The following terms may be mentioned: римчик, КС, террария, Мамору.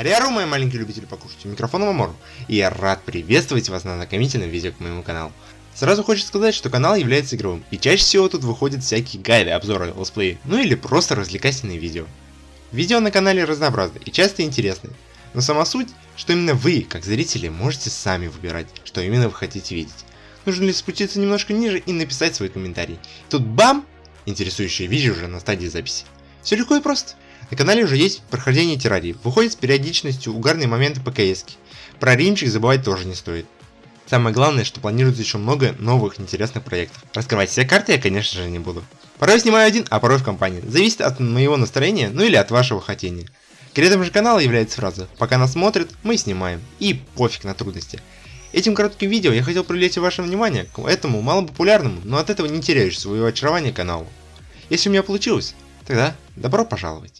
Ряру, мои маленькие любители покушать, у микрофона Мамору, и я рад приветствовать вас на ознакомительном видео к моему каналу. Сразу хочется сказать, что канал является игровым, и чаще всего тут выходят всякие гайды, обзоры, летсплеи, ну или просто развлекательные видео. Видео на канале разнообразны и часто интересны, но сама суть, что именно вы, как зрители, можете сами выбирать, что именно вы хотите видеть. Нужно лишь спуститься немножко ниже и написать свой комментарий. Тут бам! Интересующее видео уже на стадии записи. Все легко и просто. На канале уже есть прохождение террарии, выходит с периодичностью угарные моменты по КСке. Про римчик забывать тоже не стоит. Самое главное, что планируется еще много новых интересных проектов. Раскрывать все карты я, конечно же, не буду. Порой снимаю один, а порой в компании. Зависит от моего настроения, ну или от вашего хотения. Кредом же канала является фраза «Пока нас смотрят, мы снимаем» и «Пофиг на трудности». Этим коротким видео я хотел привлечь ваше внимание к этому малопопулярному, но от этого не теряющему своего очарования каналу. Если у меня получилось, тогда добро пожаловать!